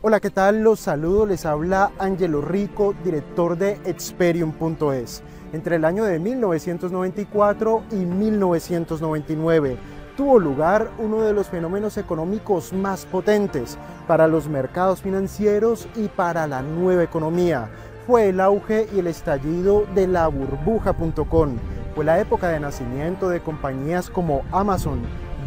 Hola, ¿qué tal? Los saludo, les habla Anyelo Rico, director de Experium.es. Entre el año de 1994 y 1999 tuvo lugar uno de los fenómenos económicos más potentes para los mercados financieros y para la nueva economía. Fue el auge y el estallido de la burbuja.com. Fue la época de nacimiento de compañías como Amazon,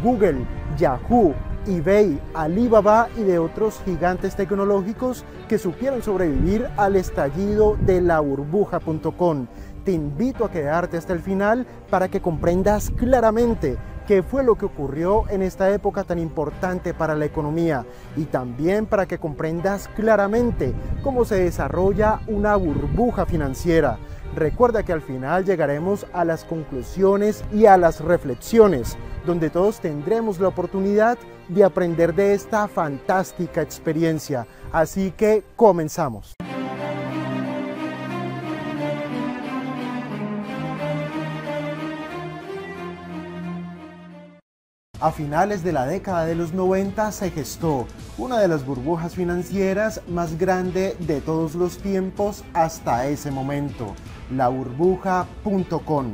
Google, Yahoo, eBay, Alibaba y de otros gigantes tecnológicos que supieron sobrevivir al estallido de la burbuja.com. Te invito a quedarte hasta el final para que comprendas claramente qué fue lo que ocurrió en esta época tan importante para la economía y también para que comprendas claramente cómo se desarrolla una burbuja financiera. Recuerda que al final llegaremos a las conclusiones y a las reflexiones, donde todos tendremos la oportunidad de aprender de esta fantástica experiencia. Así que comenzamos. A finales de la década de los 90 se gestó una de las burbujas financieras más grande de todos los tiempos hasta ese momento, la burbuja.com,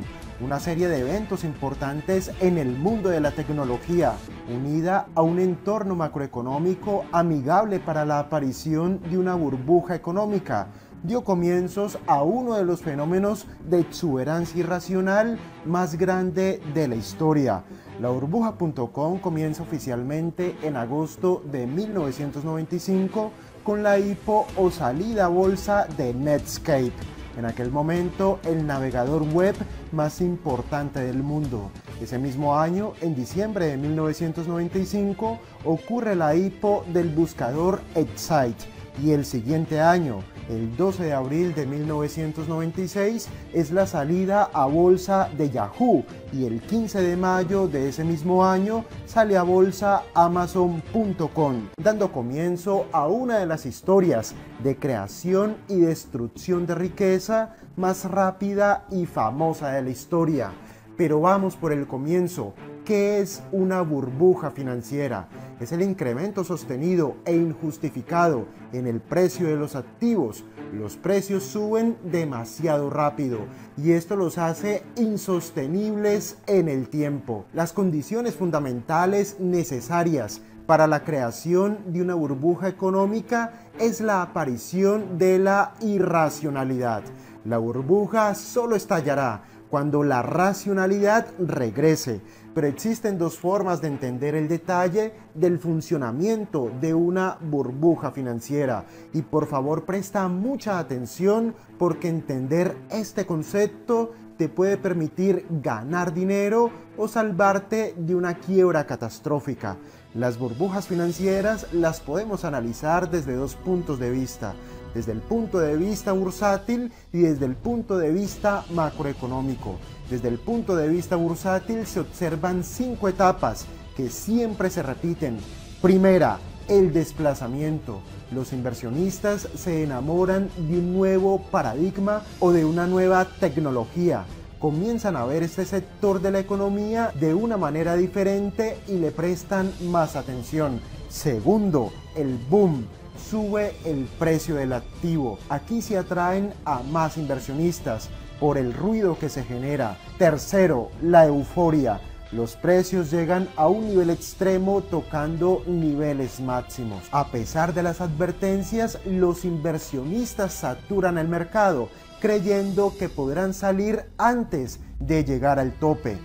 una serie de eventos importantes en el mundo de la tecnología, unida a un entorno macroeconómico amigable para la aparición de una burbuja económica, dio comienzos a uno de los fenómenos de exuberancia irracional más grande de la historia. La burbuja.com comienza oficialmente en agosto de 1995 con la IPO o salida a bolsa de Netscape, en aquel momento el navegador web más importante del mundo. Ese mismo año, en diciembre de 1995, ocurre la IPO del buscador Excite y el siguiente año, el 12 de abril de 1996, es la salida a bolsa de Yahoo y el 15 de mayo de ese mismo año sale a bolsa Amazon.com, dando comienzo a una de las historias de creación y destrucción de riqueza más rápida y famosa de la historia. Pero vamos por el comienzo. ¿Qué es una burbuja financiera? Es el incremento sostenido e injustificado en el precio de los activos. Los precios suben demasiado rápido y esto los hace insostenibles en el tiempo. Las condiciones fundamentales necesarias para la creación de una burbuja económica es la aparición de la irracionalidad. La burbuja solo estallará cuando la racionalidad regrese, pero existen dos formas de entender el detalle del funcionamiento de una burbuja financiera y por favor presta mucha atención porque entender este concepto te puede permitir ganar dinero o salvarte de una quiebra catastrófica. Las burbujas financieras las podemos analizar desde dos puntos de vista, desde el punto de vista bursátil y desde el punto de vista macroeconómico. Desde el punto de vista bursátil se observan 5 etapas que siempre se repiten. Primera, el desplazamiento. Los inversionistas se enamoran de un nuevo paradigma o de una nueva tecnología. Comienzan a ver este sector de la economía de una manera diferente y le prestan más atención. Segundo, el boom. Sube el precio del activo. Aquí se atraen a más inversionistas por el ruido que se genera. Tercero, la euforia. Los precios llegan a un nivel extremo tocando niveles máximos. A pesar de las advertencias, los inversionistas saturan el mercado, creyendo que podrán salir antes de llegar al tope.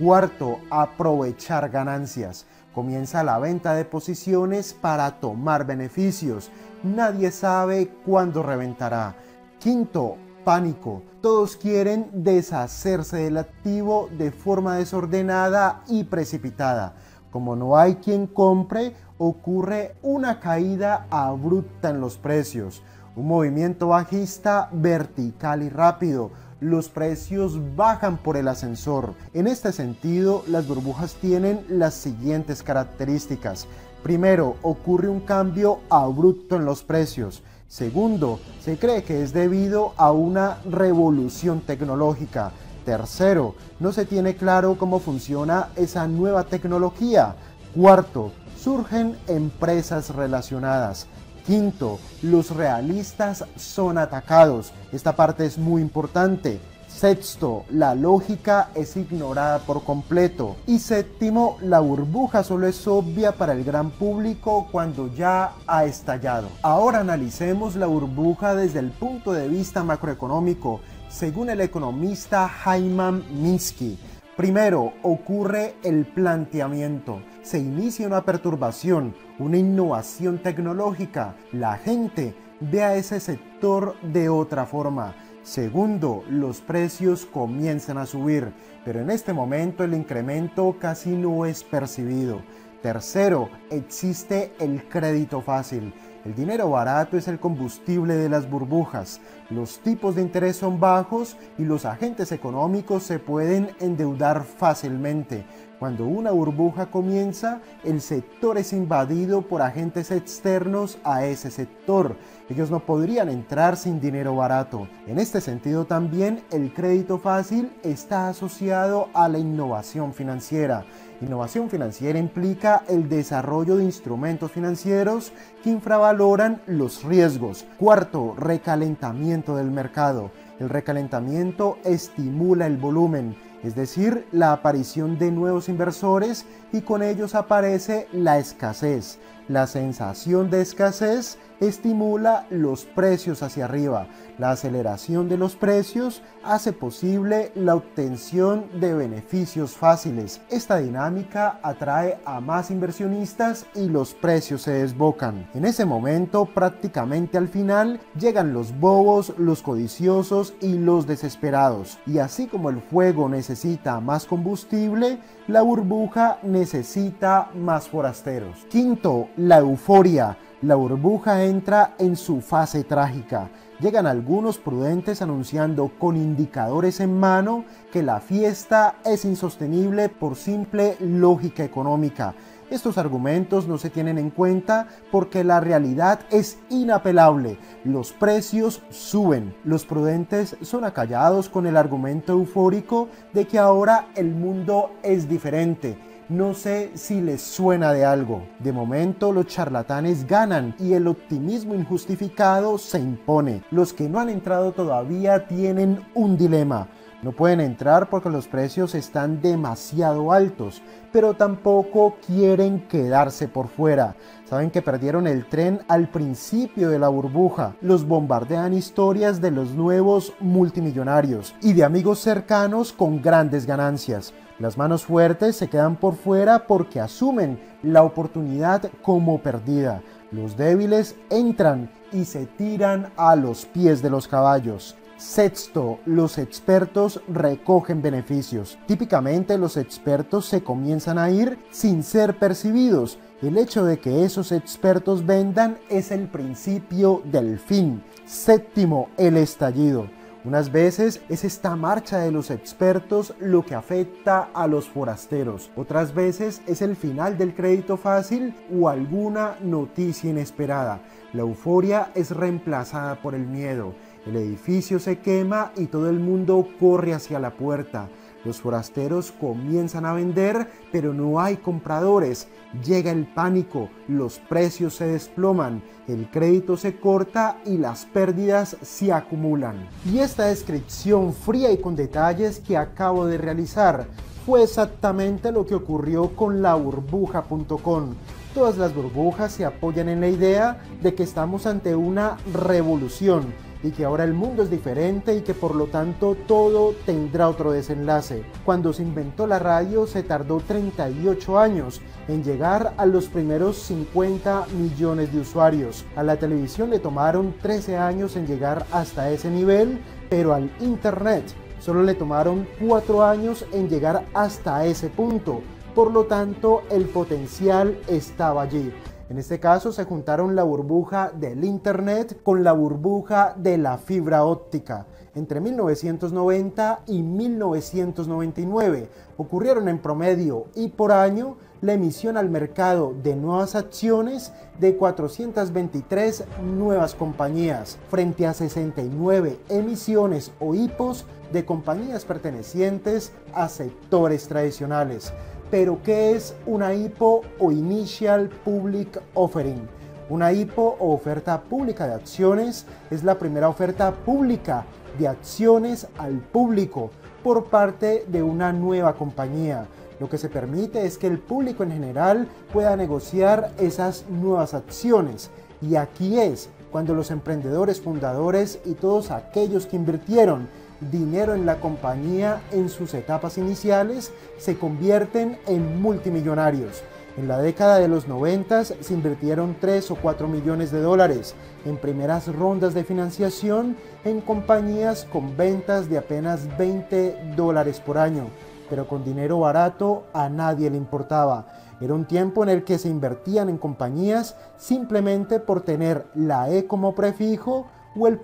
Cuarto, aprovechar ganancias. Comienza la venta de posiciones para tomar beneficios. Nadie sabe cuándo reventará. Quinto, pánico. Todos quieren deshacerse del activo de forma desordenada y precipitada. Como no hay quien compre, ocurre una caída abrupta en los precios. Un movimiento bajista vertical y rápido. Los precios bajan por el ascensor. En este sentido, las burbujas tienen las siguientes características. Primero, ocurre un cambio abrupto en los precios. Segundo, se cree que es debido a una revolución tecnológica. Tercero, no se tiene claro cómo funciona esa nueva tecnología. Cuarto, surgen empresas relacionadas. Quinto, los realistas son atacados. Esta parte es muy importante. Sexto, la lógica es ignorada por completo. Y séptimo, la burbuja solo es obvia para el gran público cuando ya ha estallado. Ahora analicemos la burbuja desde el punto de vista macroeconómico, según el economista Hyman Minsky. Primero, ocurre el planteamiento. Se inicia una perturbación, una innovación tecnológica. La gente ve a ese sector de otra forma. Segundo, los precios comienzan a subir, pero en este momento el incremento casi no es percibido. Tercero, existe el crédito fácil. El dinero barato es el combustible de las burbujas. Los tipos de interés son bajos y los agentes económicos se pueden endeudar fácilmente. Cuando una burbuja comienza, el sector es invadido por agentes externos a ese sector. Ellos no podrían entrar sin dinero barato. En este sentido también, el crédito fácil está asociado a la innovación financiera. Innovación financiera implica el desarrollo de instrumentos financieros que infravaloran los riesgos. Cuarto, recalentamiento del mercado. El recalentamiento estimula el volumen, es decir, la aparición de nuevos inversores, y con ellos aparece la escasez. La sensación de escasez estimula los precios hacia arriba. La aceleración de los precios hace posible la obtención de beneficios fáciles. Esta dinámica atrae a más inversionistas y los precios se desbocan. En ese momento, prácticamente al final, llegan los bobos, los codiciosos y los desesperados. Y así como el fuego necesita más combustible, la burbuja necesita más forasteros. Quinto, la euforia. La burbuja entra en su fase trágica. Llegan algunos prudentes anunciando con indicadores en mano que la fiesta es insostenible por simple lógica económica. Estos argumentos no se tienen en cuenta porque la realidad es inapelable. Los precios suben. Los prudentes son acallados con el argumento eufórico de que ahora el mundo es diferente. No sé si les suena de algo. De momento los charlatanes ganan y el optimismo injustificado se impone. Los que no han entrado todavía tienen un dilema. No pueden entrar porque los precios están demasiado altos, pero tampoco quieren quedarse por fuera. Saben que perdieron el tren al principio de la burbuja. Los bombardean historias de los nuevos multimillonarios y de amigos cercanos con grandes ganancias. Las manos fuertes se quedan por fuera porque asumen la oportunidad como perdida. Los débiles entran y se tiran a los pies de los caballos. Sexto, los expertos recogen beneficios. Típicamente los expertos se comienzan a ir sin ser percibidos. El hecho de que esos expertos vendan es el principio del fin. Séptimo, el estallido. Unas veces es esta marcha de los expertos lo que afecta a los forasteros. Otras veces es el final del crédito fácil o alguna noticia inesperada. La euforia es reemplazada por el miedo. El edificio se quema y todo el mundo corre hacia la puerta. Los forasteros comienzan a vender, pero no hay compradores. Llega el pánico, los precios se desploman, el crédito se corta y las pérdidas se acumulan. Y esta descripción fría y con detalles que acabo de realizar fue exactamente lo que ocurrió con la burbuja.com. Todas las burbujas se apoyan en la idea de que estamos ante una revolución y que ahora el mundo es diferente y que por lo tanto todo tendrá otro desenlace. Cuando se inventó la radio se tardó 38 años en llegar a los primeros 50 millones de usuarios. A la televisión le tomaron 13 años en llegar hasta ese nivel, pero al internet solo le tomaron 4 años en llegar hasta ese punto. Por lo tanto, el potencial estaba allí. En este caso se juntaron la burbuja del internet con la burbuja de la fibra óptica. Entre 1990 y 1999 ocurrieron en promedio y por año la emisión al mercado de nuevas acciones de 423 nuevas compañías, frente a 69 emisiones o IPOs de compañías pertenecientes a sectores tradicionales. Pero ¿qué es una IPO o Initial Public Offering? Una IPO o oferta pública de acciones es la primera oferta pública de acciones al público por parte de una nueva compañía. Lo que se permite es que el público en general pueda negociar esas nuevas acciones. Y aquí es cuando los emprendedores, fundadores y todos aquellos que invirtieron dinero en la compañía en sus etapas iniciales se convierten en multimillonarios. En la década de los 90 se invirtieron 3 o 4 millones de dólares en primeras rondas de financiación en compañías con ventas de apenas 20 dólares por año, pero con dinero barato a nadie le importaba. Era un tiempo en el que se invertían en compañías simplemente por tener la E como prefijo o el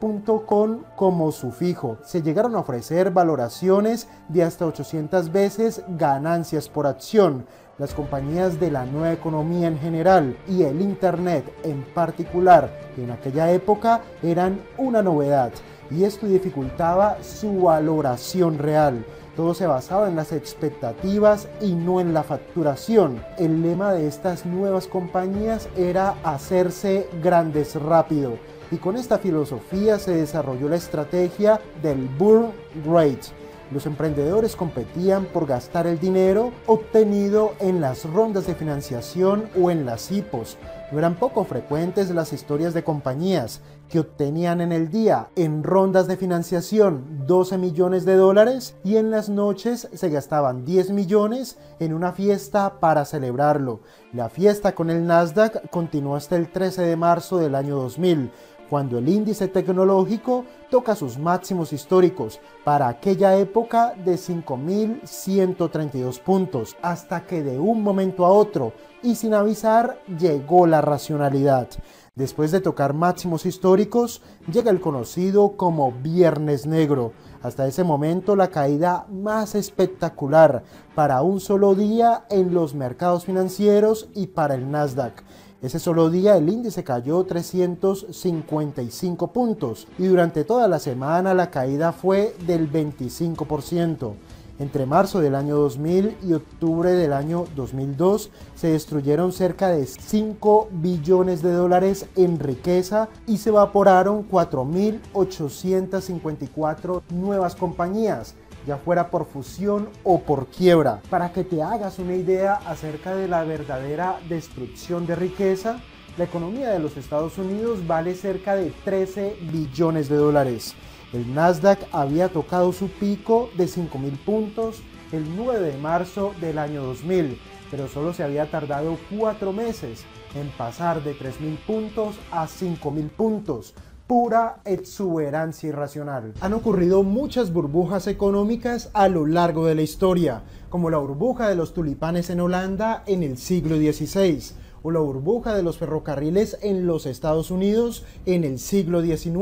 .com como sufijo. Se llegaron a ofrecer valoraciones de hasta 800 veces ganancias por acción. Las compañías de la nueva economía en general y el Internet en particular en aquella época eran una novedad y esto dificultaba su valoración real. Todo se basaba en las expectativas y no en la facturación. El lema de estas nuevas compañías era hacerse grandes rápido. Y con esta filosofía se desarrolló la estrategia del burn rate. Los emprendedores competían por gastar el dinero obtenido en las rondas de financiación o en las IPOs. No eran poco frecuentes las historias de compañías que obtenían en el día en rondas de financiación 12 millones de dólares y en las noches se gastaban 10 millones en una fiesta para celebrarlo. La fiesta con el Nasdaq continuó hasta el 13 de marzo del año 2000. Cuando el índice tecnológico toca sus máximos históricos para aquella época de 5.132 puntos, hasta que de un momento a otro y sin avisar llegó la racionalidad. Después de tocar máximos históricos, llega el conocido como Viernes Negro. Hasta ese momento la caída más espectacular para un solo día en los mercados financieros y para el Nasdaq. Ese solo día el índice cayó 355 puntos y durante toda la semana la caída fue del 25%. Entre marzo del año 2000 y octubre del año 2002 se destruyeron cerca de 5 billones de dólares en riqueza y se evaporaron 4.854 nuevas compañías, ya fuera por fusión o por quiebra. Para que te hagas una idea acerca de la verdadera destrucción de riqueza, la economía de los Estados Unidos vale cerca de 13 billones de dólares. El Nasdaq había tocado su pico de 5.000 puntos el 9 de marzo del año 2000, pero solo se había tardado 4 meses en pasar de 3.000 puntos a 5.000 puntos. Pura exuberancia irracional. Han ocurrido muchas burbujas económicas a lo largo de la historia, como la burbuja de los tulipanes en Holanda en el siglo XVI, o la burbuja de los ferrocarriles en los Estados Unidos en el siglo XIX,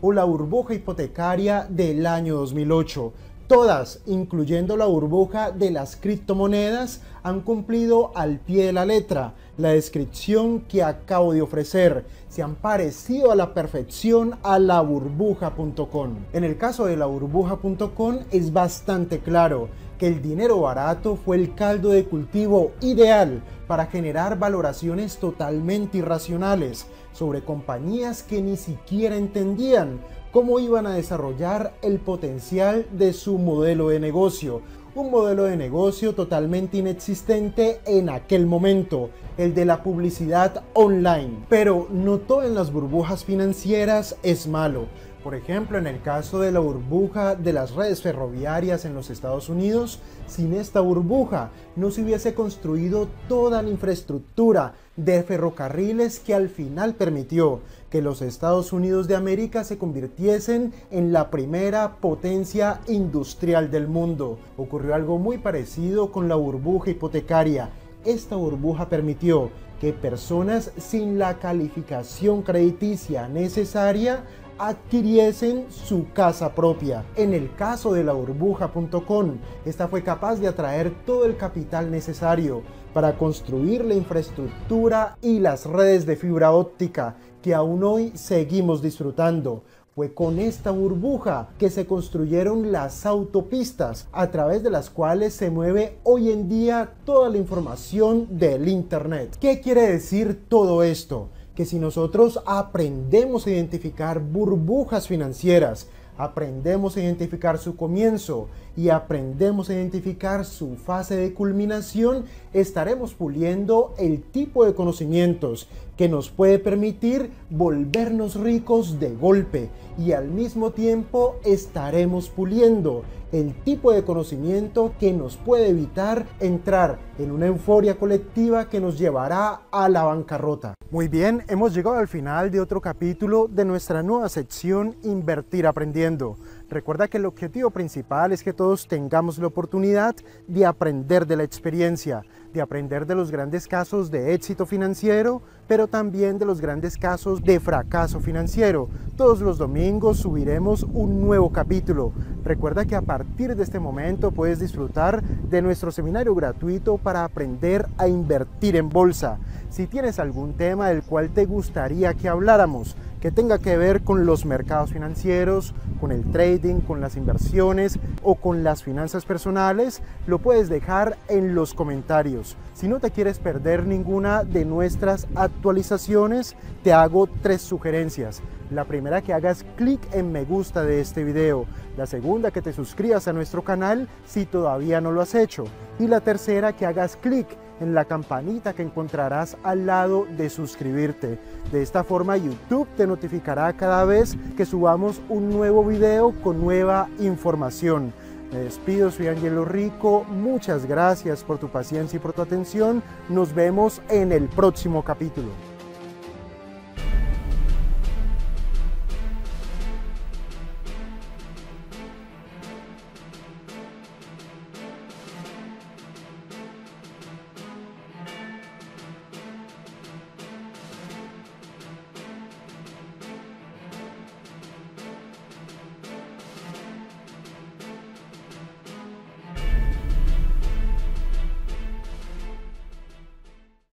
o la burbuja hipotecaria del año 2008. Todas, incluyendo la burbuja de las criptomonedas, han cumplido al pie de la letra la descripción que acabo de ofrecer. Se han parecido a la perfección a la burbuja.com. En el caso de la burbuja.com es bastante claro que el dinero barato fue el caldo de cultivo ideal para generar valoraciones totalmente irracionales sobre compañías que ni siquiera entendían cómo iban a desarrollar el potencial de su modelo de negocio. Un modelo de negocio totalmente inexistente en aquel momento, el de la publicidad online. Pero no todo en las burbujas financieras es malo. Por ejemplo, en el caso de la burbuja de las redes ferroviarias en los Estados Unidos, sin esta burbuja no se hubiese construido toda la infraestructura de ferrocarriles que al final permitió que los Estados Unidos de América se convirtiesen en la primera potencia industrial del mundo. Ocurrió algo muy parecido con la burbuja hipotecaria. Esta burbuja permitió que personas sin la calificación crediticia necesaria adquiriesen su casa propia. En el caso de la burbuja.com, esta fue capaz de atraer todo el capital necesario para construir la infraestructura y las redes de fibra óptica que aún hoy seguimos disfrutando. Fue con esta burbuja que se construyeron las autopistas a través de las cuales se mueve hoy en día toda la información del Internet. ¿Qué quiere decir todo esto? que si nosotros aprendemos a identificar burbujas financieras, aprendemos a identificar su comienzo y aprendemos a identificar su fase de culminación, estaremos puliendo el tipo de conocimientos que nos puede permitir volvernos ricos de golpe, y al mismo tiempo estaremos puliendo el tipo de conocimiento que nos puede evitar entrar en una euforia colectiva que nos llevará a la bancarrota. Muy bien, hemos llegado al final de otro capítulo de nuestra nueva sección Invertir Aprendiendo. Recuerda que el objetivo principal es que todos tengamos la oportunidad de aprender de la experiencia, de aprender de los grandes casos de éxito financiero, pero también de los grandes casos de fracaso financiero. Todos los domingos subiremos un nuevo capítulo. Recuerda que a partir de este momento puedes disfrutar de nuestro seminario gratuito para aprender a invertir en bolsa. Si tienes algún tema del cual te gustaría que habláramos, que tenga que ver con los mercados financieros, con el trading, con las inversiones o con las finanzas personales, lo puedes dejar en los comentarios. Si no te quieres perder ninguna de nuestras actualizaciones, te hago tres sugerencias. La primera, que hagas clic en me gusta de este video. La segunda, que te suscribas a nuestro canal si todavía no lo has hecho. Y la tercera, que hagas clic en la campanita que encontrarás al lado de suscribirte. De esta forma YouTube te notificará cada vez que subamos un nuevo video con nueva información. Me despido, soy Anyelo Rico, muchas gracias por tu paciencia y por tu atención. Nos vemos en el próximo capítulo.